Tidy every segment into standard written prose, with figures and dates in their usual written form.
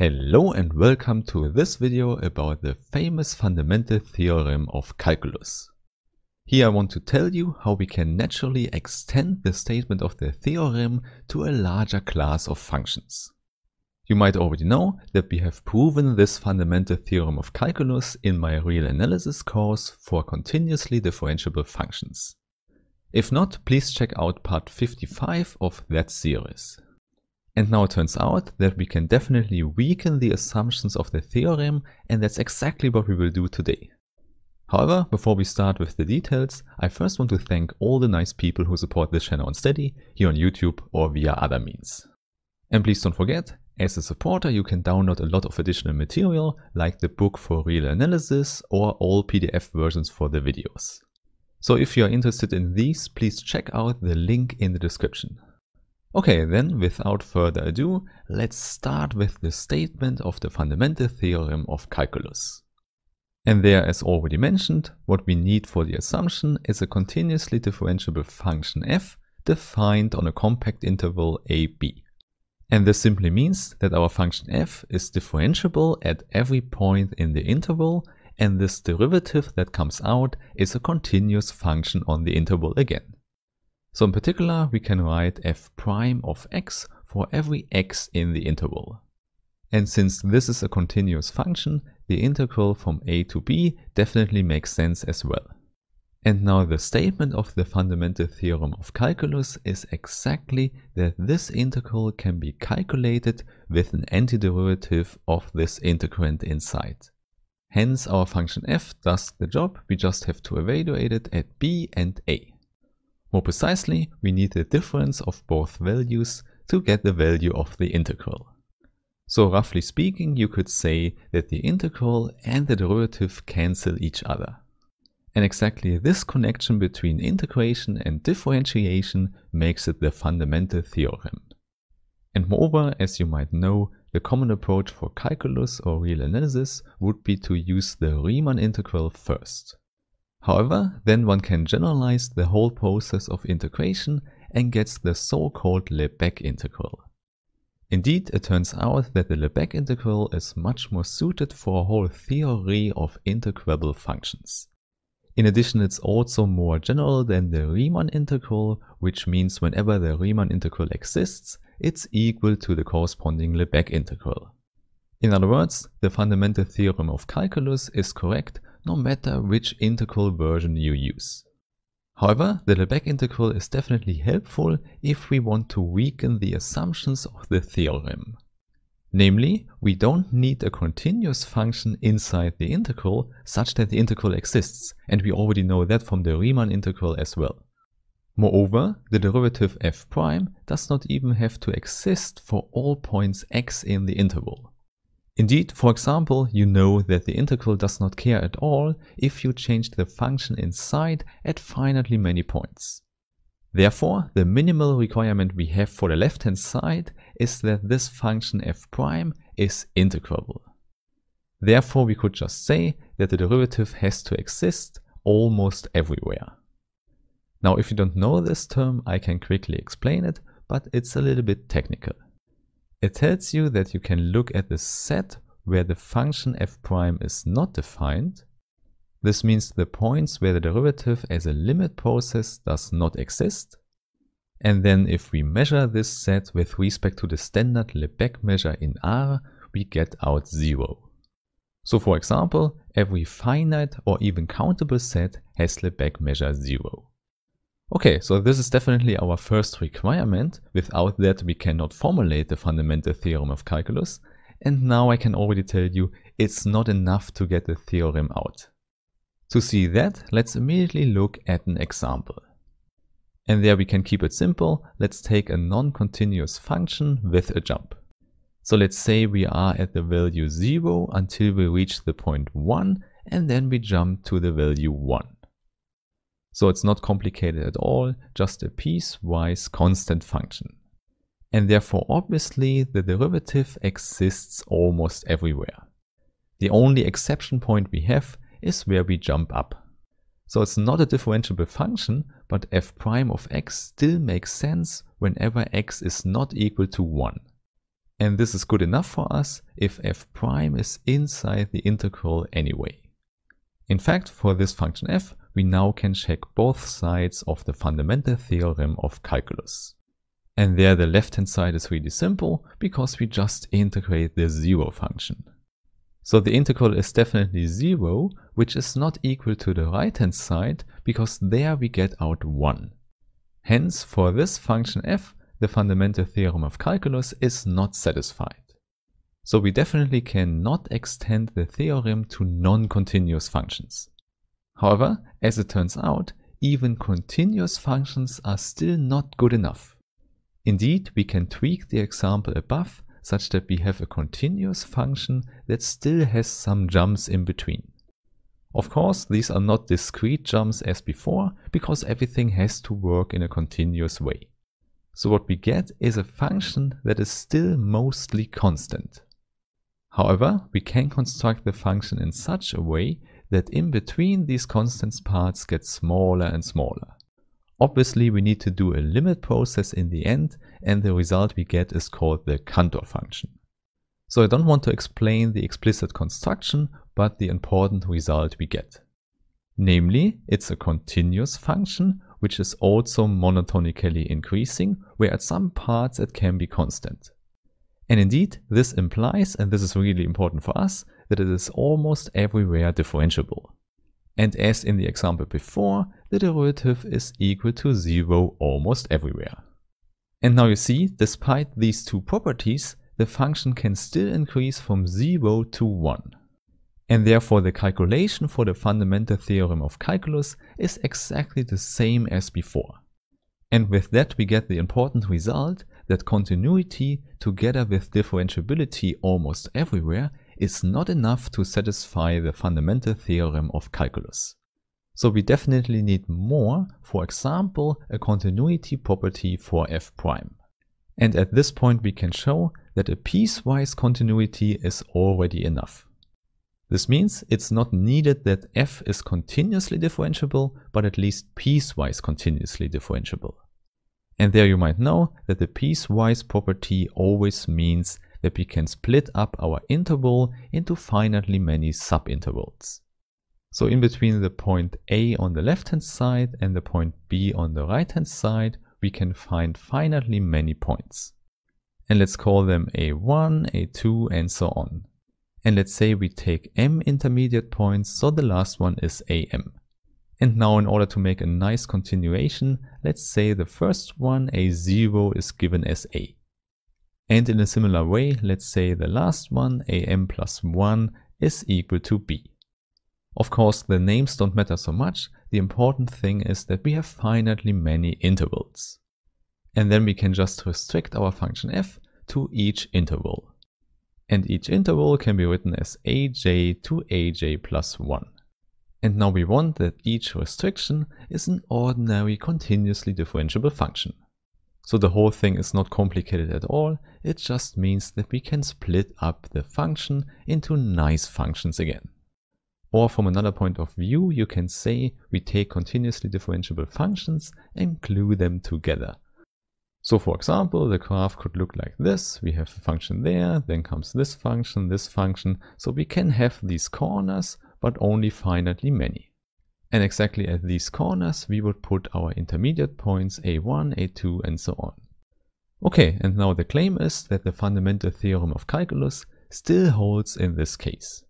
Hello and welcome to this video about the famous fundamental theorem of calculus. Here I want to tell you how we can naturally extend the statement of the theorem to a larger class of functions. You might already know that we have proven this fundamental theorem of calculus in my real analysis course for continuously differentiable functions. If not, please check out part 55 of that series. And now it turns out that we can definitely weaken the assumptions of the theorem, and that's exactly what we will do today. However, before we start with the details, I first want to thank all the nice people who support this channel on Steady, here on YouTube or via other means. And please don't forget, as a supporter you can download a lot of additional material like the book for real analysis or all PDF versions for the videos. So if you are interested in these, please check out the link in the description. Okay, then without further ado, let's start with the statement of the fundamental theorem of calculus. And there, as already mentioned, what we need for the assumption is a continuously differentiable function f defined on a compact interval ab. And this simply means that our function f is differentiable at every point in the interval, and this derivative that comes out is a continuous function on the interval again. So in particular, we can write f prime of x for every x in the interval. And since this is a continuous function, the integral from a to b definitely makes sense as well. And now the statement of the fundamental theorem of calculus is exactly that this integral can be calculated with an antiderivative of this integrand inside. Hence our function f does the job, we just have to evaluate it at b and a. More precisely, we need the difference of both values to get the value of the integral. So roughly speaking, you could say that the integral and the derivative cancel each other. And exactly this connection between integration and differentiation makes it the fundamental theorem. And moreover, as you might know, the common approach for calculus or real analysis would be to use the Riemann integral first. However, then one can generalize the whole process of integration and gets the so-called Lebesgue integral. Indeed, it turns out that the Lebesgue integral is much more suited for a whole theory of integrable functions. In addition, it's also more general than the Riemann integral, which means whenever the Riemann integral exists, it's equal to the corresponding Lebesgue integral. In other words, the fundamental theorem of calculus is correct no matter which integral version you use. However, the Lebesgue integral is definitely helpful if we want to weaken the assumptions of the theorem. Namely, we don't need a continuous function inside the integral such that the integral exists, and we already know that from the Riemann integral as well. Moreover, the derivative f prime does not even have to exist for all points x in the interval. Indeed, for example, you know that the integral does not care at all if you change the function inside at finitely many points. Therefore, the minimal requirement we have for the left-hand side is that this function f prime is integrable. Therefore, we could just say that the derivative has to exist almost everywhere. Now, if you don't know this term, I can quickly explain it, but it's a little bit technical. It tells you that you can look at the set where the function f prime is not defined. This means the points where the derivative as a limit process does not exist. And then if we measure this set with respect to the standard Lebesgue measure in R, we get out 0. So for example, every finite or even countable set has Lebesgue measure 0. Okay, so this is definitely our first requirement. Without that, we cannot formulate the fundamental theorem of calculus. And now I can already tell you, it's not enough to get the theorem out. To see that, let's immediately look at an example. And there we can keep it simple. Let's take a non-continuous function with a jump. So let's say we are at the value 0 until we reach the point 1, and then we jump to the value 1. So it's not complicated at all, just a piecewise constant function. And therefore obviously the derivative exists almost everywhere. The only exception point we have is where we jump up. So it's not a differentiable function, but f prime of x still makes sense whenever x is not equal to 1. And this is good enough for us if f prime is inside the integral anyway. In fact, for this function f, we now can check both sides of the fundamental theorem of calculus. And there the left-hand side is really simple, because we just integrate the zero function. So the integral is definitely zero, which is not equal to the right-hand side, because there we get out 1. Hence, for this function f, the fundamental theorem of calculus is not satisfied. So we definitely cannot extend the theorem to non-continuous functions. However, as it turns out, even continuous functions are still not good enough. Indeed, we can tweak the example above such that we have a continuous function that still has some jumps in between. Of course, these are not discrete jumps as before, because everything has to work in a continuous way. So what we get is a function that is still mostly constant. However, we can construct the function in such a way that in between these constant parts get smaller and smaller. Obviously, we need to do a limit process in the end, and the result we get is called the Cantor function. So I don't want to explain the explicit construction, but the important result we get. Namely, it's a continuous function, which is also monotonically increasing, where at some parts it can be constant. And indeed, this implies, and this is really important for us, that it is almost everywhere differentiable. And as in the example before, the derivative is equal to 0 almost everywhere. And now you see, despite these two properties, the function can still increase from 0 to 1. And therefore the calculation for the fundamental theorem of calculus is exactly the same as before. And with that we get the important result that continuity together with differentiability almost everywhere is not enough to satisfy the fundamental theorem of calculus. So we definitely need more, for example, a continuity property for f prime. And at this point we can show that a piecewise continuity is already enough. This means it's not needed that f is continuously differentiable, but at least piecewise continuously differentiable. And there you might know that the piecewise property always means that we can split up our interval into finitely many subintervals. So in between the point A on the left-hand side and the point B on the right-hand side, we can find finitely many points. And let's call them A1, A2, and so on. And let's say we take m intermediate points, so the last one is am. And now in order to make a nice continuation, let's say the first one, A0, is given as a. And in a similar way, let's say the last one, am plus 1, is equal to b. Of course, the names don't matter so much. The important thing is that we have finitely many intervals. And then we can just restrict our function f to each interval. And each interval can be written as aj to aj plus 1. And now we want that each restriction is an ordinary continuously differentiable function. So the whole thing is not complicated at all, it just means that we can split up the function into nice functions again. Or from another point of view, you can say we take continuously differentiable functions and glue them together. So for example, the graph could look like this. We have a function there, then comes this function, so we can have these corners, but only finitely many. And exactly at these corners we would put our intermediate points a1, a2 and so on. Okay, and now the claim is that the fundamental theorem of calculus still holds in this case.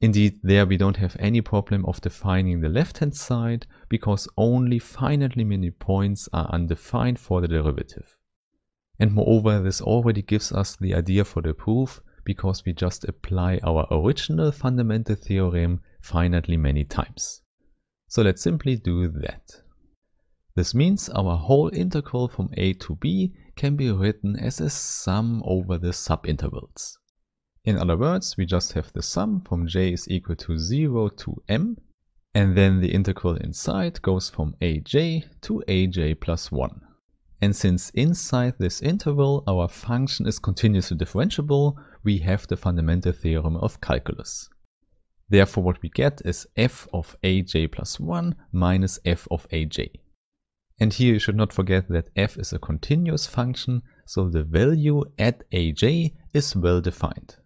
Indeed, there we don't have any problem of defining the left-hand side, because only finitely many points are undefined for the derivative. And moreover, this already gives us the idea for the proof, because we just apply our original fundamental theorem finitely many times. So let's simply do that. This means our whole integral from a to b can be written as a sum over the subintervals. In other words, we just have the sum from j is equal to 0 to m, and then the integral inside goes from aj to aj plus 1. And since inside this interval our function is continuously differentiable, we have the fundamental theorem of calculus. Therefore what we get is f of aj plus 1 minus f of aj. And here you should not forget that f is a continuous function, so the value at aj is well defined.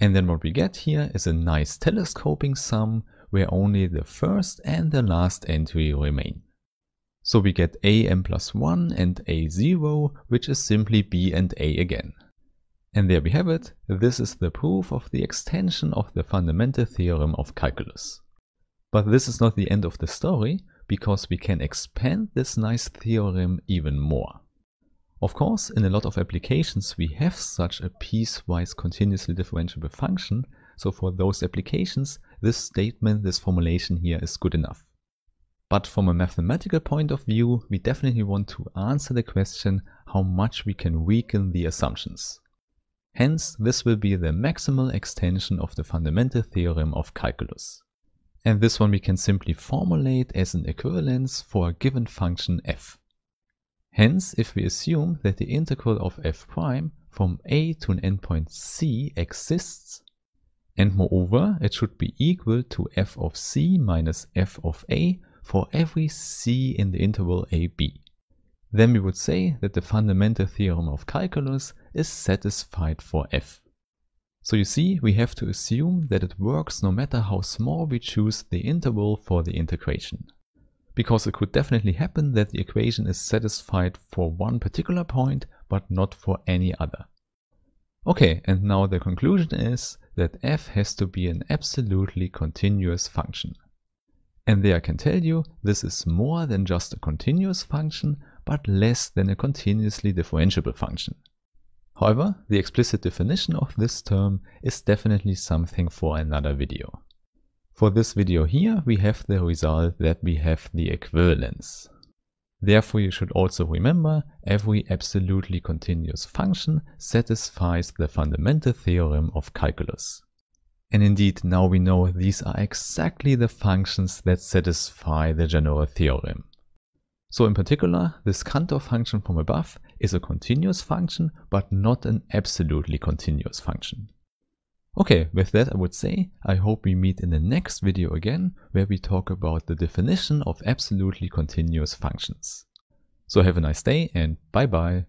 And then what we get here is a nice telescoping sum where only the first and the last entry remain. So we get am plus 1 and a0, which is simply b and a again. And there we have it. This is the proof of the extension of the fundamental theorem of calculus. But this is not the end of the story, because we can expand this nice theorem even more. Of course, in a lot of applications we have such a piecewise continuously differentiable function, so for those applications this statement, this formulation here is good enough. But from a mathematical point of view, we definitely want to answer the question how much we can weaken the assumptions. Hence, this will be the maximal extension of the fundamental theorem of calculus. And this one we can simply formulate as an equivalence for a given function f. Hence, if we assume that the integral of f prime from a to an endpoint c exists, and moreover it should be equal to f of c minus f of a for every c in the interval ab, then we would say that the fundamental theorem of calculus is satisfied for f. So you see, we have to assume that it works no matter how small we choose the interval for the integration. Because it could definitely happen that the equation is satisfied for one particular point, but not for any other. Okay, and now the conclusion is that f has to be an absolutely continuous function. And there I can tell you, this is more than just a continuous function, but less than a continuously differentiable function. However, the explicit definition of this term is definitely something for another video. For this video here, we have the result that we have the equivalence. Therefore, you should also remember, every absolutely continuous function satisfies the fundamental theorem of calculus. And indeed, now we know these are exactly the functions that satisfy the general theorem. So in particular, this Cantor function from above is a continuous function, but not an absolutely continuous function. Okay, with that I would say, I hope we meet in the next video again, where we talk about the definition of absolutely continuous functions. So have a nice day and bye bye!